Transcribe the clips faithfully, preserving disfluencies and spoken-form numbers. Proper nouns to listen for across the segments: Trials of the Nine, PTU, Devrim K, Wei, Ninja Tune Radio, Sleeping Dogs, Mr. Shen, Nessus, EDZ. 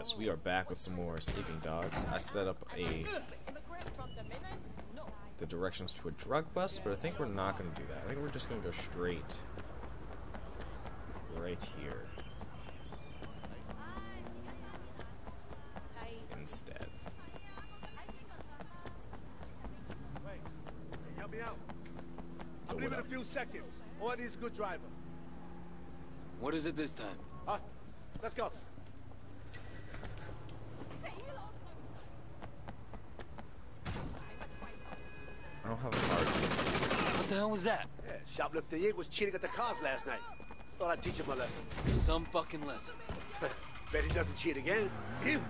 Yes, we are back with some more Sleeping Dogs. I set up a the directions to a drug bust, but I think we're not going to do that. I think we're just going to go straight right here instead. Help me out. I'll be in a few seconds. Or it is good driver. What is it this time? Huh? Let's go. I don't have a card. What the hell was that? Yeah, shoplifter Yig was cheating at the cards last night. Thought I'd teach him a lesson. Some fucking lesson. Bet he doesn't cheat again. Damn.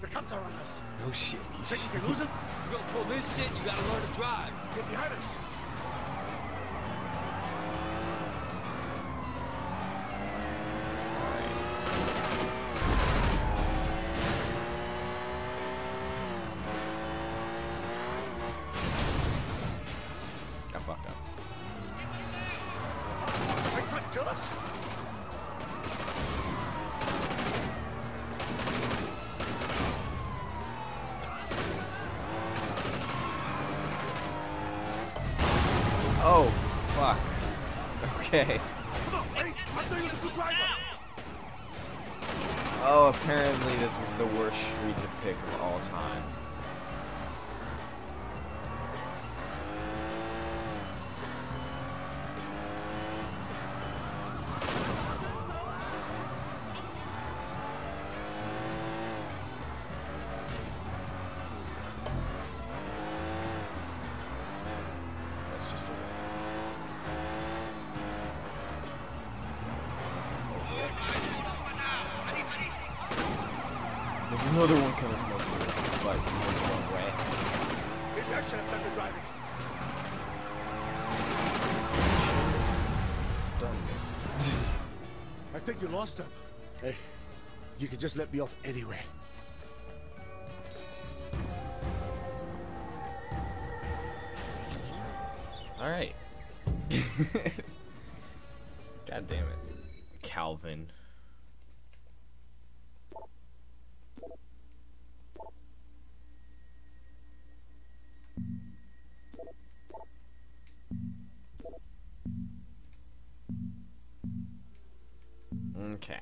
The cops are on us. No shit. You think you can lose him? You gonna pull this shit, you gotta learn to drive. Get behind us. Oh, fuck. Okay. Oh, apparently this was the worst street to pick of all time. There's another one coming from over here, but he's the wrong way. Maybe I should have done the driving. I should have done this. I think you lost him. Hey, you can just let me off anywhere. Alright. God damn it. Calvin. Okay,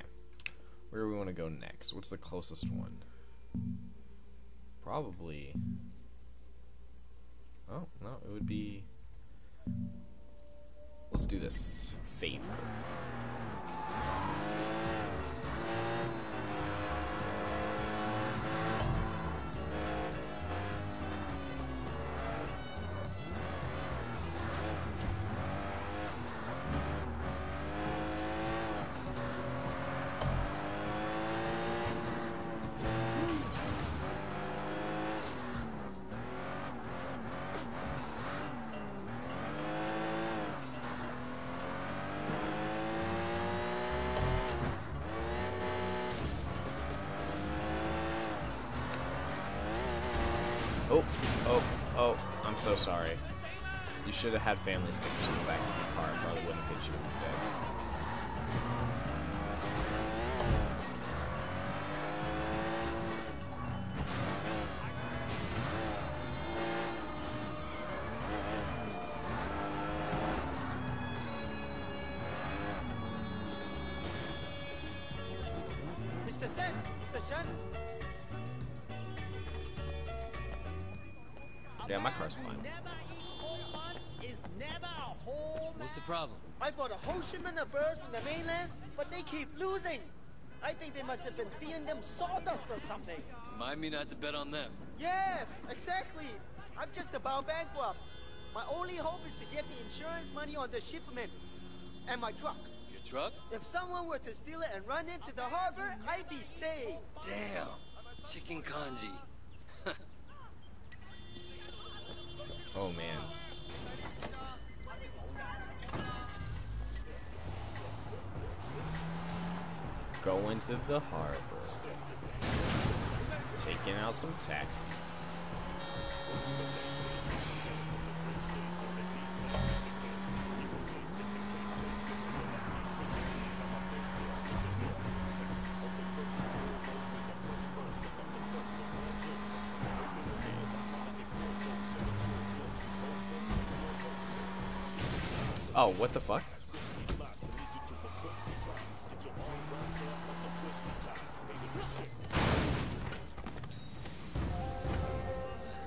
where do we want to go next? What's the closest one? Probably. Oh no, it would be. Let's do this favor. Oh, oh, oh, I'm so sorry. You should have had family stickers in the back of your car. I probably wouldn't hit you instead. Mister Shen! Mister Shen! Yeah, my car's fine. What's the problem? I bought a whole shipment of birds from the mainland, but they keep losing. I think they must have been feeding them sawdust or something. Remind me not to bet on them. Yes, exactly. I'm just about bankrupt. My only hope is to get the insurance money on the shipment and my truck. Your truck? If someone were to steal it and run into the harbor, I'd be saved. Damn. Chicken kanji. Oh man. Going to the harbor. Taking out some taxes. Oh, what the fuck?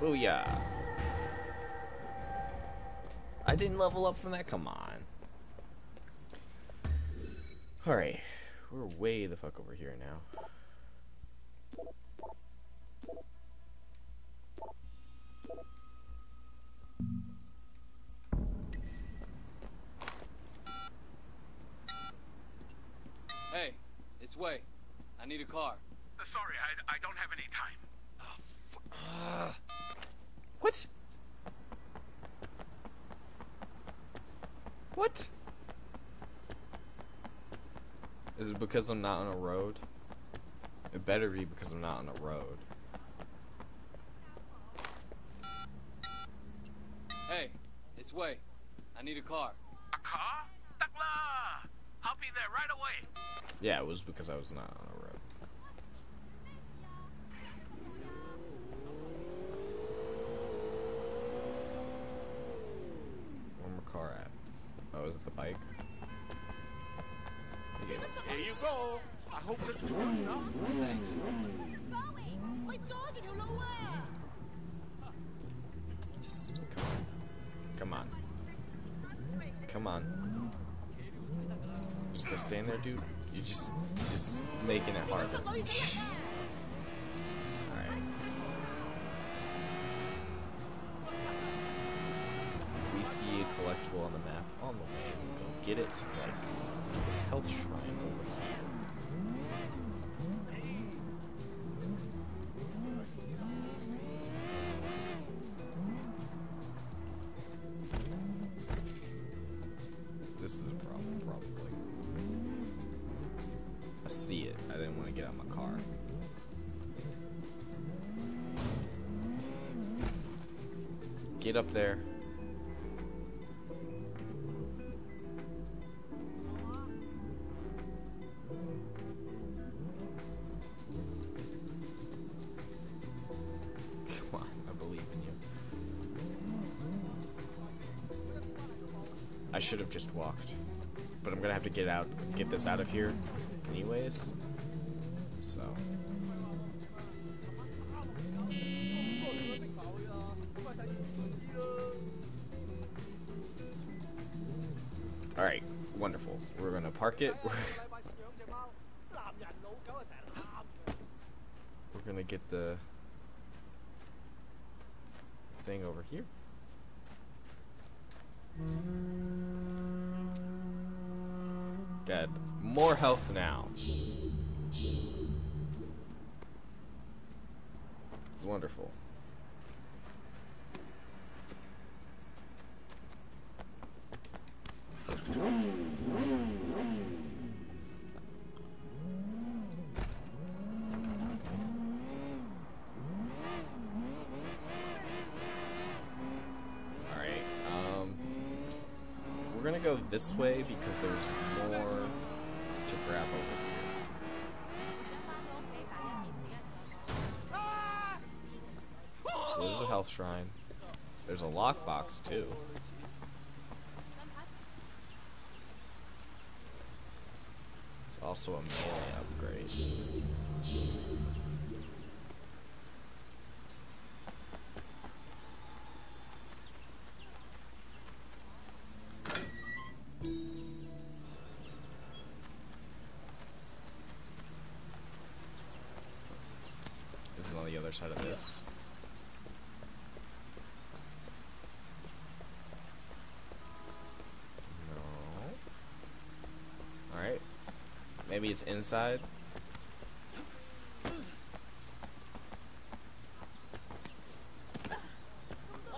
Booyah. I didn't level up from that? Come on. Alright. We're way the fuck over here now. Hey, it's Wei. I need a car. Uh, sorry, I, I don't have any time. Oh, fuck. Uh, what? What? Is it because I'm not on a road? It better be because I'm not on a road. Hey, it's Wei. I need a car. A car? Takla! I'll be there right away. Yeah, it was because I was not on a road. Where my car at? Oh, is it the bike? Okay. Here you go. I hope this is good enough. Thanks. Just, just come on. Come on. Come on. Just gonna stand there, dude. You just, just making it harder. All right. If we see a collectible on the map, on the way, we'll go get it. Like this health shrine over here. Get up there. Come on, I believe in you. I should have just walked, but I'm gonna have to get out, get this out of here, anyways. So. Alright, wonderful. We're gonna park it. We're gonna get the thing over here. Good. More health now. Wonderful. Go this way because there's more to grab over here. So there's a health shrine. There's a lockbox too. There's also a melee upgrade. Side of this. No. Alright. Maybe it's inside.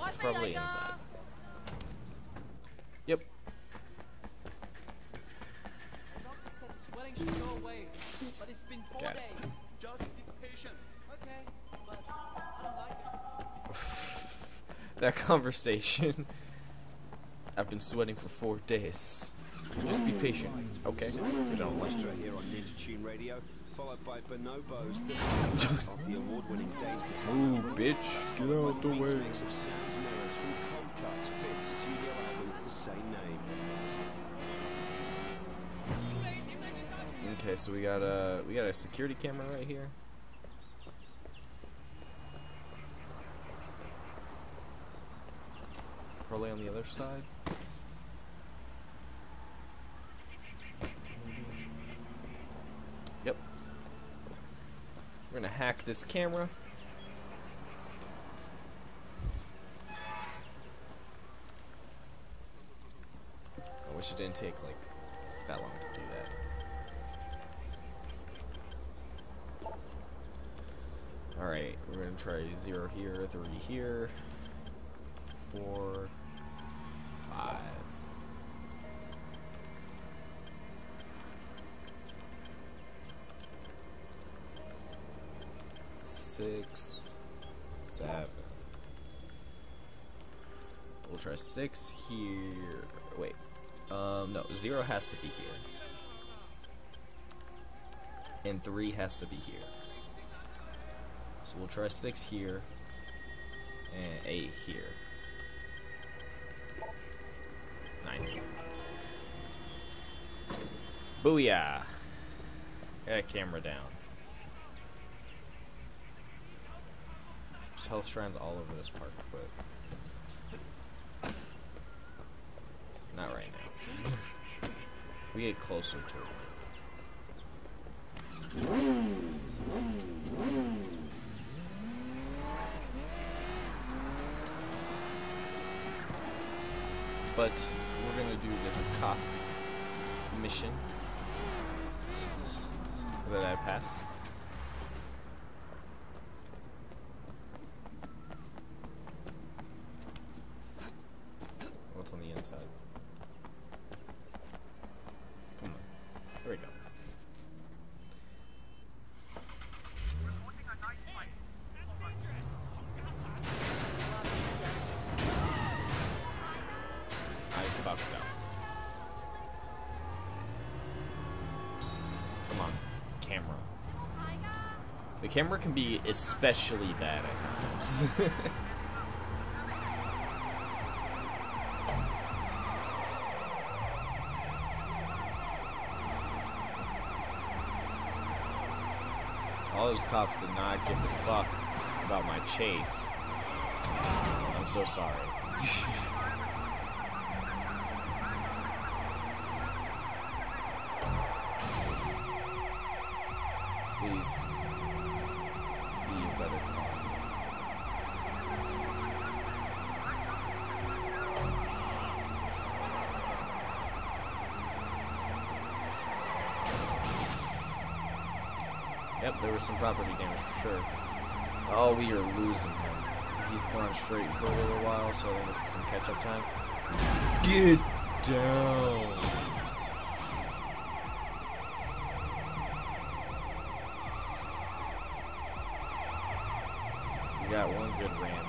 It's probably inside. Yep. The doctor said the swelling should go away, but it's been four days. Just be patient. Okay. That conversation. I've been sweating for four days. Just be patient, okay? Let's get on lunch here on Ninja Tune Radio, followed by Bonobos. The award-winning days. Ooh, bitch! Get out the way. The same name. Okay, so we got a we got a security camera right here. Probably on the other side. Yep. We're gonna hack this camera. I wish it didn't take like that long to do that. Alright, we're gonna try zero here, three here, four, five. Six, seven. We'll try six here. Wait. Um no, zero has to be here. And three has to be here. So we'll try six here, and eight here. Nine. Booyah! Got that camera down. There's health shrines all over this park, but not right now. We get closer to it. But we're gonna do this cop mission that I passed. What's on the inside? Come on, here we go. The camera can be especially bad at times. All those cops did not give a fuck about my chase. I'm so sorry. Please. Yep, there was some property damage for sure. Oh, we are losing him. He's gone straight for a little while, so I think this is some catch-up time. Get down! We got one good ram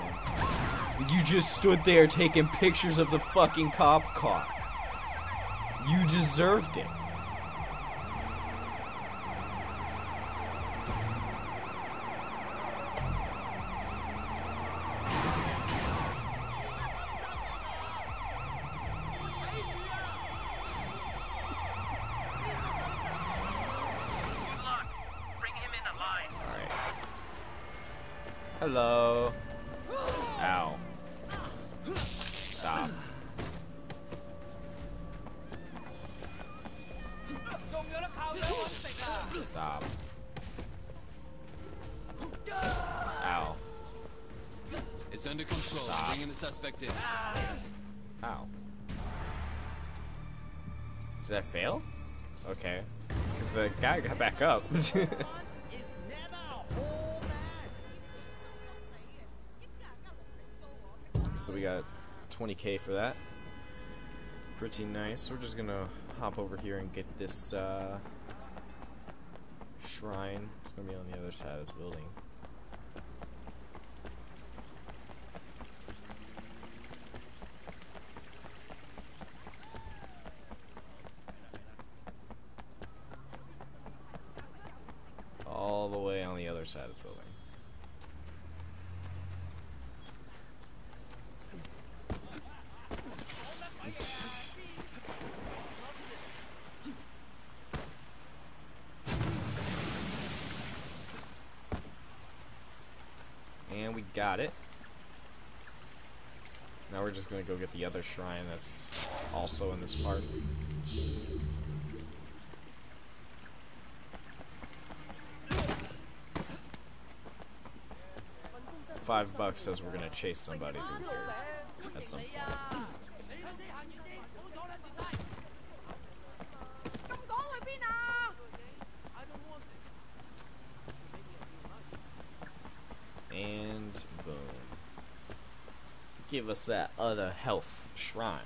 in. You just stood there taking pictures of the fucking cop car. You deserved it. Hello. Ow. Stop. Stop. Ow. It's under control. Stop. Bringing the suspect in. Ow. Did that fail? Okay. Because the guy got back up. So we got twenty K for that. Pretty nice. We're just gonna hop over here and get this uh, shrine. It's gonna be on the other side of this building. All the way on the other side of this building. we got it. Now we're just gonna go get the other shrine that's also in this park. Five bucks says we're gonna chase somebody through here at some point. And boom. Give us that other health shrine.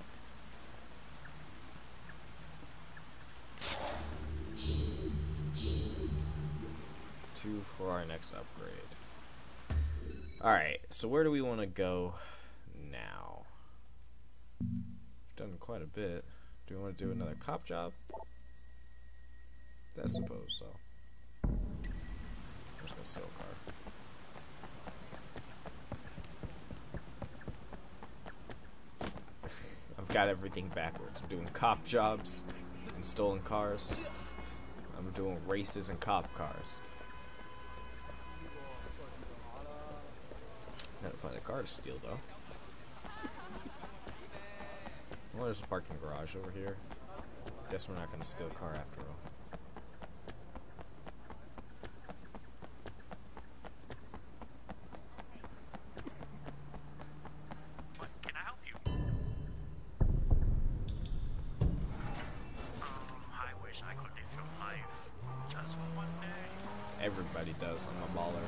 Two for our next upgrade. Alright, so where do we want to go now? We've done quite a bit. Do we want to do another cop job? I suppose so. I'm just going to sell a car. Got everything backwards. I'm doing cop jobs and stolen cars. I'm doing races and cop cars. Gotta find a car to steal though. Well, there's a parking garage over here. Guess we're not gonna steal a car after all. Everybody does. I'm a baller.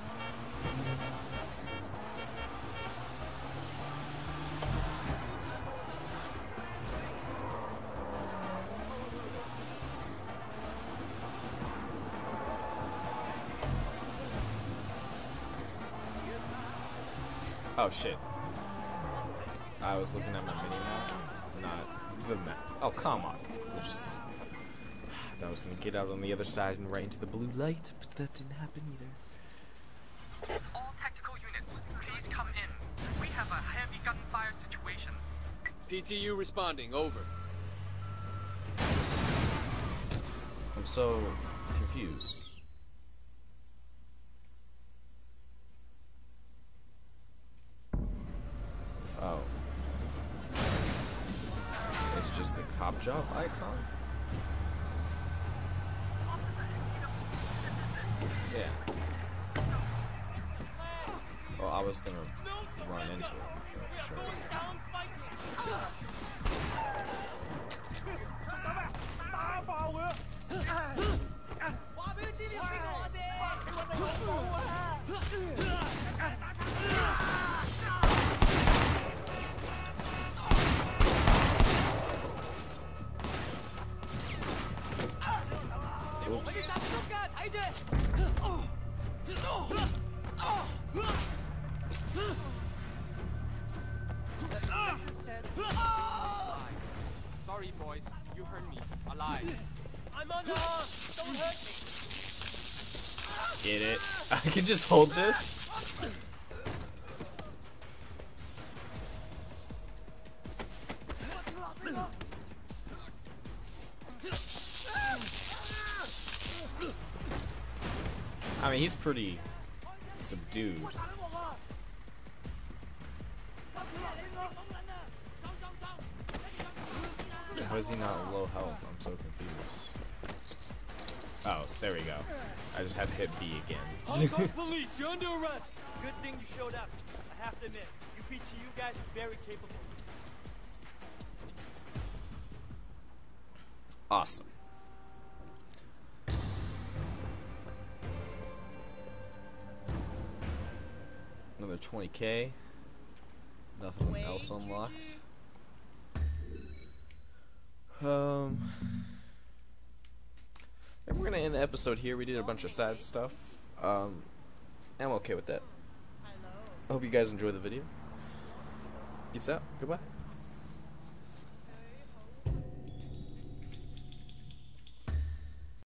Oh shit. I was looking at my mini map, not the map. Oh, come on. We're just... I was going to get out on the other side and right into the blue light, but that didn't happen either. All tactical units, please come in. We have a heavy gunfire situation. P T U responding, over. I'm so confused. Oh. It's just the cop job icon? Yeah. Well, I was gonna run into it. But sure. Oops. Sorry, boys, you hurt me. Alive. I'm on the don't hurt me. Get it? I can just hold this. I mean, he's pretty subdued. How is he not low health? I'm so confused. Oh, there we go. I just had to hit B again. Hong Kong police, you're under arrest. Good thing you showed up. I have to admit, you P T U guys are very capable. Awesome. Another twenty K. Nothing Wait, else unlocked. Um, and we're gonna end the episode here. We did a bunch of sad stuff. Um, I'm okay with that. Hello. I hope you guys enjoy the video. Peace out. Goodbye.